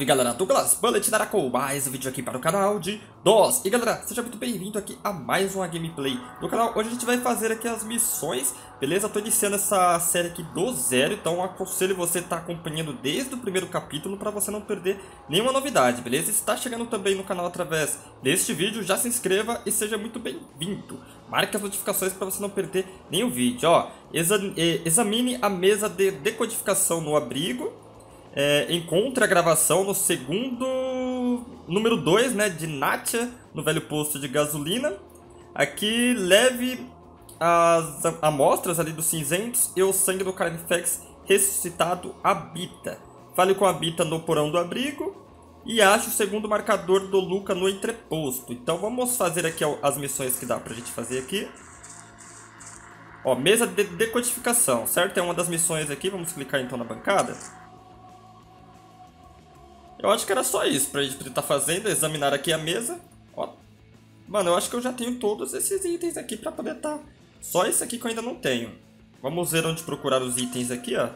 Salve galera, Dolglas Bullet dará com mais um vídeo aqui para o canal de DOZ. E galera, seja muito bem-vindo aqui a mais uma gameplay do canal. Hoje a gente vai fazer aqui as missões, beleza? Eu tô iniciando essa série aqui do zero, então aconselho você estar acompanhando desde o primeiro capítulo para você não perder nenhuma novidade, beleza? E se tá chegando também no canal através deste vídeo, já se inscreva e seja muito bem-vindo. Marque as notificações para você não perder nenhum vídeo, ó. Examine a mesa de decodificação no abrigo. Encontre a gravação no segundo número 2, né, de Natcha, no velho posto de gasolina. Aqui leve as amostras ali dos cinzentos e o sangue do Carnifex ressuscitado Habita. Fale com a Habita no porão do abrigo e ache o segundo marcador do Luca no entreposto. Então vamos fazer aqui as missões que dá pra gente fazer aqui. Ó, mesa de decodificação, certo? É uma das missões aqui, vamos clicar então na bancada. Eu acho que era só isso pra gente estar fazendo, examinar aqui a mesa. Ó. Mano, eu acho que eu já tenho todos esses itens aqui pra poder estar. Só esse aqui que eu ainda não tenho. Vamos ver onde procurar os itens aqui, ó.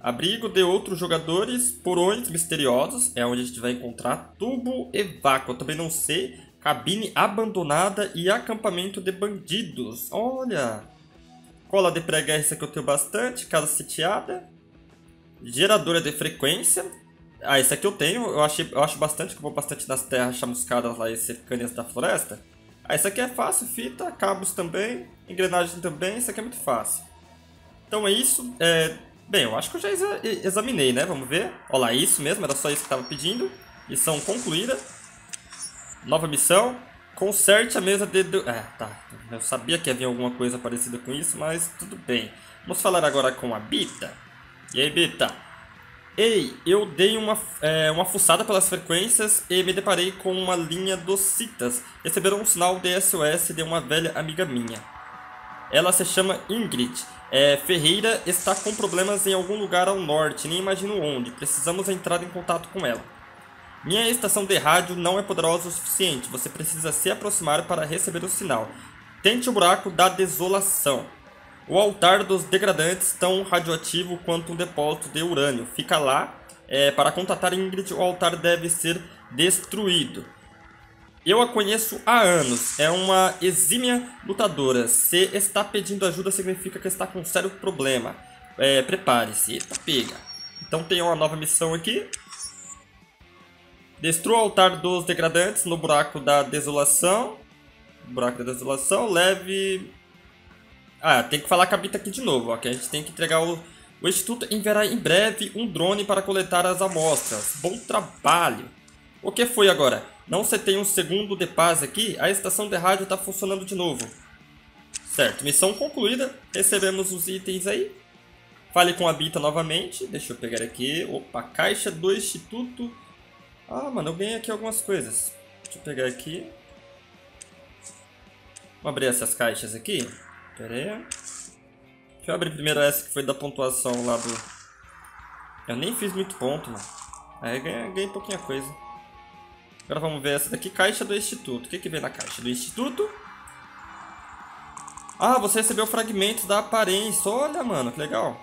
Abrigo de outros jogadores, porões misteriosos. É onde a gente vai encontrar tubo e vácuo. Eu também não sei. Cabine abandonada e acampamento de bandidos. Olha. Cola de prega, essa aqui eu tenho bastante. Casa sitiada. Geradora de frequência. Ah, esse aqui eu tenho, eu acho bastante, que eu vou bastante nas terras chamuscadas lá e cercanias da floresta. Ah, esse aqui é fácil, fita, cabos também, engrenagem também, isso aqui é muito fácil. Então é isso, bem, eu acho que eu já examinei, né, vamos ver. Olha lá, isso mesmo, era só isso que estava pedindo. Missão concluída. Nova missão, conserte a mesa de... tá, eu sabia que havia alguma coisa parecida com isso, mas tudo bem. Vamos falar agora com a Habita. E aí, Habita? Ei, eu dei uma fuçada pelas frequências e me deparei com uma linha dos citas. Receberam um sinal de SOS de uma velha amiga minha. Ela se chama Ingrid. Ferreira está com problemas em algum lugar ao norte, nem imagino onde. Precisamos entrar em contato com ela. Minha estação de rádio não é poderosa o suficiente. Você precisa se aproximar para receber o sinal. Tente o buraco da desolação. O altar dos degradantes, tão radioativo quanto um depósito de urânio. Fica lá. Para contatar Ingrid, o altar deve ser destruído. Eu a conheço há anos. É uma exímia lutadora. Se está pedindo ajuda, significa que está com um sério problema. Prepare-se. Eita, pega. Então tem uma nova missão aqui. Destrua o altar dos degradantes no buraco da desolação. Buraco da desolação. Leve... Ah, tem que falar com a Habita aqui de novo, ó, que a gente tem que entregar o Instituto enviará em breve um drone para coletar as amostras. Bom trabalho! O que foi agora? Não se tem um segundo de paz aqui? A estação de rádio está funcionando de novo. Certo, missão concluída. Recebemos os itens aí. Fale com a Habita novamente. Deixa eu pegar aqui. Opa, caixa do Instituto. Ah, mano, eu ganhei aqui algumas coisas. Deixa eu pegar aqui. Vamos abrir essas caixas aqui. Pera aí. Deixa eu abrir primeiro essa que foi da pontuação lá do... Eu nem fiz muito ponto, mano. Aí ganhei pouquinha coisa. Agora vamos ver essa daqui, caixa do Instituto. O que que vem na caixa do Instituto? Ah, você recebeu fragmentos da aparência. Olha, mano, que legal.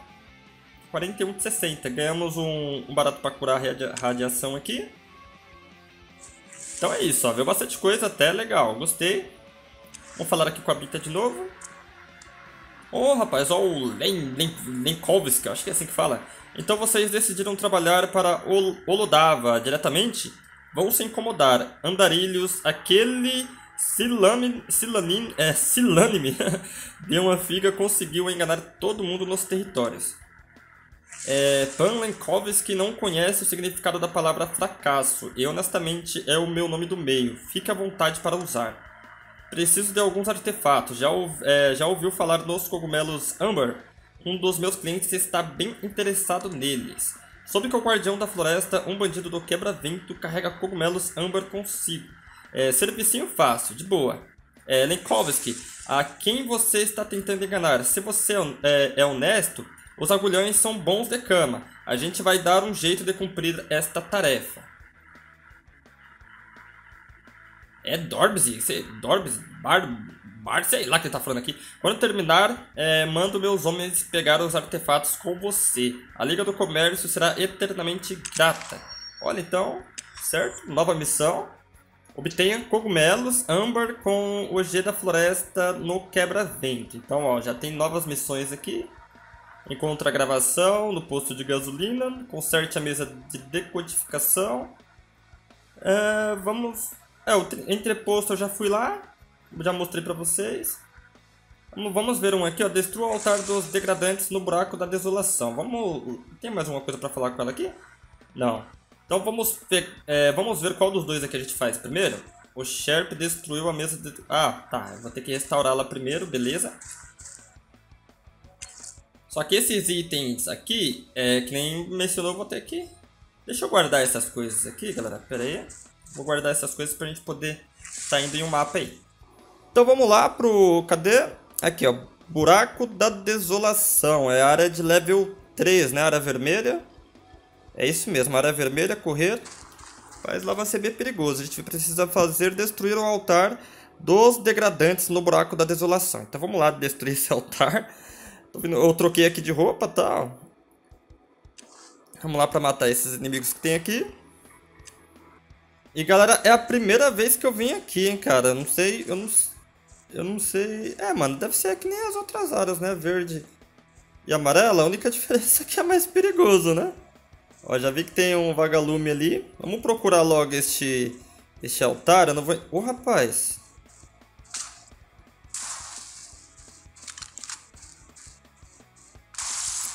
41 de 60. Ganhamos um barato pra curar a radiação aqui. Então é isso, ó. Veio bastante coisa até, legal. Gostei. Vamos falar aqui com a Habita de novo. Oh, rapaz, ó, o Lenkovsky, acho que é assim que fala. Então vocês decidiram trabalhar para Olodava diretamente? Vão se incomodar. Andarilhos, aquele silânime de uma figa conseguiu enganar todo mundo nos territórios. Pan Lenkovsky não conhece o significado da palavra fracasso. E honestamente é o meu nome do meio. Fique à vontade para usar. Preciso de alguns artefatos. Já ouviu falar dos cogumelos Amber? Um dos meus clientes está bem interessado neles. Soube que o guardião da floresta, um bandido do quebra-vento, carrega cogumelos Amber consigo. Servicinho fácil, de boa. Lenkovsky, a quem você está tentando enganar? Se você é honesto, os agulhões são bons de cama. A gente vai dar um jeito de cumprir esta tarefa. É Dorbz, sei lá que ele tá falando aqui. Quando terminar, mando meus homens pegar os artefatos com você. A Liga do Comércio será eternamente grata. Olha então, certo? Nova missão. Obtenha cogumelos âmbar com o G da floresta no quebra-vento. Então, ó, já tem novas missões aqui. Encontre a gravação no posto de gasolina. Conserte a mesa de decodificação. Vamos... o entreposto eu já fui lá. Já mostrei pra vocês. Vamos ver um aqui, ó. Destrua o altar dos degradantes no buraco da desolação. Vamos... Tem mais uma coisa pra falar com ela aqui? Não. Então vamos ver qual dos dois aqui a gente faz primeiro. O Sherp destruiu a mesa de... Ah, tá. Eu vou ter que restaurá-la primeiro, beleza. Só que esses itens aqui, que nem mencionou, vou ter que... Deixa eu guardar essas coisas aqui, galera. Pera aí. Vou guardar essas coisas pra gente poder tá indo em um mapa aí. Então vamos lá pro... Cadê? Aqui, ó. Buraco da Desolação. É a área de level 3, né? A área vermelha. É isso mesmo, área vermelha, correr. Mas lá vai ser bem perigoso. A gente precisa fazer destruir o altar dos degradantes no buraco da desolação. Então vamos lá destruir esse altar. Eu troquei aqui de roupa, tá? Vamos lá pra matar esses inimigos que tem aqui. E galera, é a primeira vez que eu vim aqui, hein, cara. Eu não sei, eu não sei. É, mano, deve ser que nem as outras áreas, né? Verde e amarela. A única diferença é que é mais perigoso, né? Ó, já vi que tem um vagalume ali. Vamos procurar logo este altar. Eu não vou... Ô, rapaz.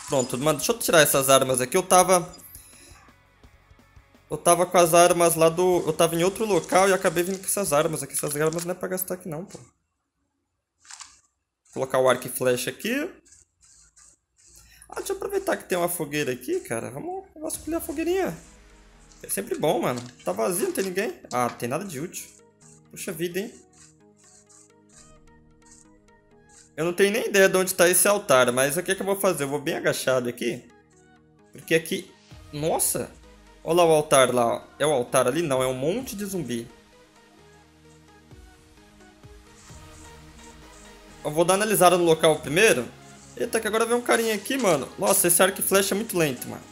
Pronto, mano. Deixa eu tirar essas armas aqui. Eu tava com as armas lá do... Eu tava em outro local e acabei vindo com essas armas aqui. Essas armas não é pra gastar aqui não, pô. Vou colocar o arco e flecha aqui. Ah, deixa eu aproveitar que tem uma fogueira aqui, cara. Vamos vasculhar a fogueirinha. É sempre bom, mano. Tá vazio, não tem ninguém. Ah, não tem nada de útil. Puxa vida, hein. Eu não tenho nem ideia de onde tá esse altar. Mas o que é que eu vou fazer? Eu vou bem agachado aqui. Porque aqui... Nossa! Olha lá o altar lá. É o altar ali? Não, é um monte de zumbi. Eu vou dar uma analisada no local primeiro. Eita, que agora vem um carinha aqui, mano. Nossa, esse arco e flecha é muito lento, mano.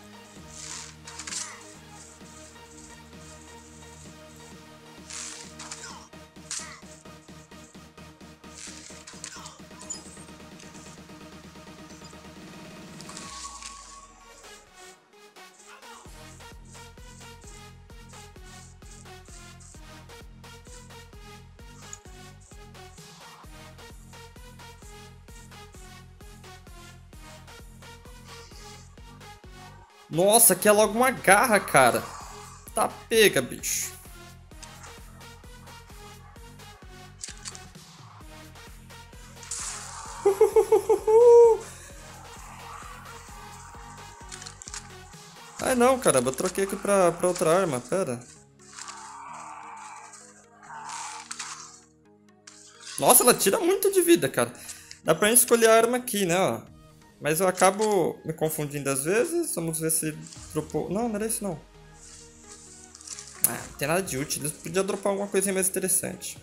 Nossa, aqui é logo uma garra, cara. Tá pega, bicho. Ai não, caramba, eu troquei aqui pra outra arma, pera. Nossa, ela tira muito de vida, cara. Dá pra gente escolher a arma aqui, né, ó. Mas eu acabo me confundindo às vezes. Vamos ver se dropou... Não, não era isso não. Ah, não tem nada de útil. Eles podiam dropar alguma coisinha mais interessante.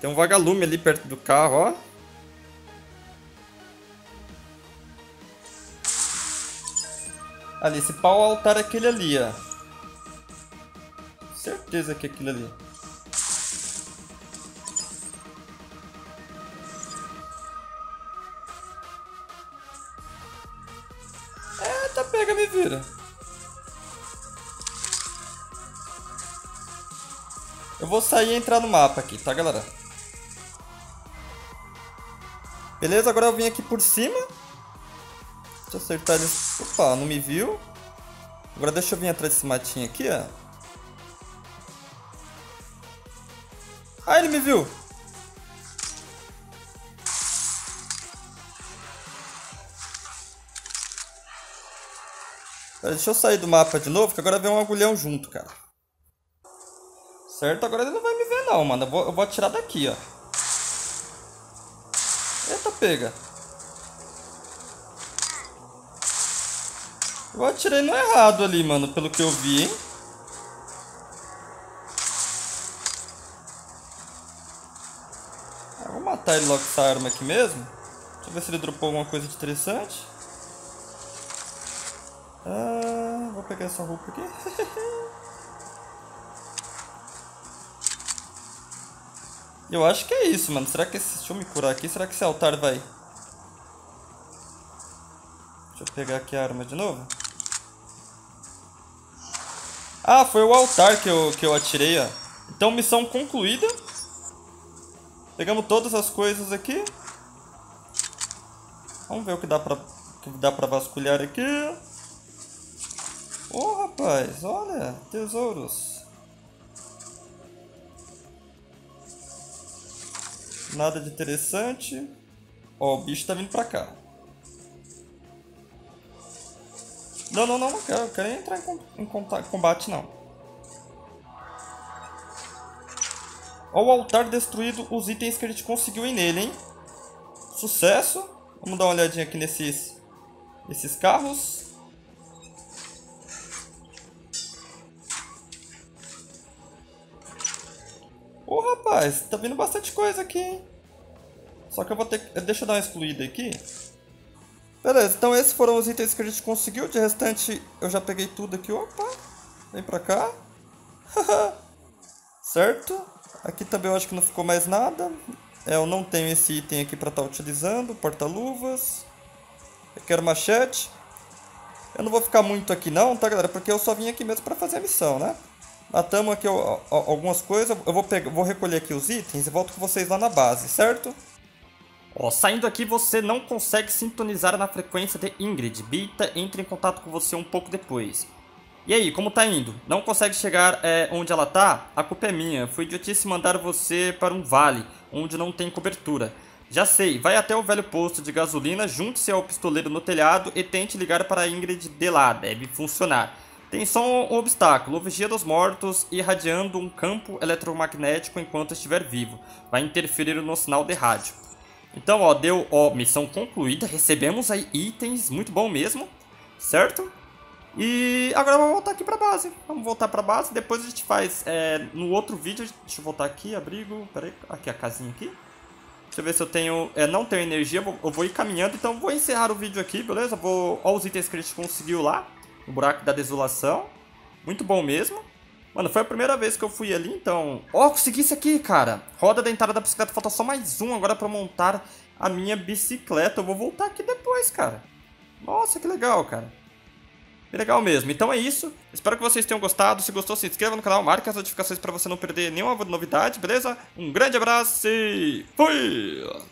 Tem um vagalume ali perto do carro, ó. Ali, esse pau altar é aquele ali, ó. Certeza que é aquele ali. Eu vou sair e entrar no mapa aqui, tá, galera? Beleza, agora eu vim aqui por cima. Deixa eu acertar ele. Opa, não me viu. Agora deixa eu vir atrás desse matinho aqui, ó. Ah, ele me viu. Deixa eu sair do mapa de novo, que agora vem um agulhão junto, cara. Certo? Agora ele não vai me ver não, mano. Eu vou atirar daqui, ó. Eita, pega. Eu atirei no errado ali, mano, pelo que eu vi, hein? Eu vou matar ele logo com essa arma aqui mesmo. Deixa eu ver se ele dropou alguma coisa de interessante. Vou pegar essa roupa aqui. Eu acho que é isso, mano. Será que esse... Deixa eu me curar aqui. Será que esse altar vai... Deixa eu pegar aqui a arma de novo. Ah, foi o altar que eu atirei, ó. Então, missão concluída. Pegamos todas as coisas aqui. Vamos ver o que dá pra vasculhar aqui. Ô, rapaz, olha. Tesouros. Nada de interessante. Ó, o bicho tá vindo pra cá. Não, não, não, não quero. Eu quero entrar em combate, não. Ó, o altar destruído. Os itens que a gente conseguiu ir nele, hein? Sucesso. Vamos dar uma olhadinha aqui nesses carros. Ô, rapaz, tá vindo bastante coisa aqui, hein? Só que eu vou ter que... Deixa eu dar uma excluída aqui. Beleza, então esses foram os itens que a gente conseguiu. De restante, eu já peguei tudo aqui. Opa, vem pra cá. Certo. Aqui também eu acho que não ficou mais nada. Eu não tenho esse item aqui pra estar utilizando. Porta-luvas. Eu quero machete. Eu não vou ficar muito aqui não, tá, galera? Porque eu só vim aqui mesmo pra fazer a missão, né? Matamos aqui algumas coisas. Eu vou recolher aqui os itens e volto com vocês lá na base, certo? Ó, saindo aqui você não consegue sintonizar na frequência de Ingrid. Bita entra em contato com você um pouco depois. E aí, como tá indo? Não consegue chegar onde ela tá? A culpa é minha. Foi idiotice mandar você para um vale, onde não tem cobertura. Já sei, vai até o velho posto de gasolina, junte-se ao pistoleiro no telhado e tente ligar para a Ingrid de lá. Deve funcionar. Tem só um obstáculo, o vigia dos mortos irradiando um campo eletromagnético enquanto estiver vivo. Vai interferir no sinal de rádio. Então, ó, deu, ó, missão concluída, recebemos aí itens, muito bom mesmo, certo? E agora vamos voltar aqui pra base, depois a gente faz, no outro vídeo, deixa eu voltar aqui, abrigo, peraí, aqui a casinha aqui. Deixa eu ver se eu tenho, não tenho energia, eu vou ir caminhando, então vou encerrar o vídeo aqui, beleza? Ó, os itens que a gente conseguiu lá, no buraco da desolação, muito bom mesmo. Mano, foi a primeira vez que eu fui ali, então... Ó, consegui isso aqui, cara! Roda da entrada da bicicleta, falta só mais um agora pra montar a minha bicicleta. Eu vou voltar aqui depois, cara. Nossa, que legal, cara. Que legal mesmo. Então é isso. Espero que vocês tenham gostado. Se gostou, se inscreva no canal, marque as notificações pra você não perder nenhuma novidade, beleza? Um grande abraço e... Fui!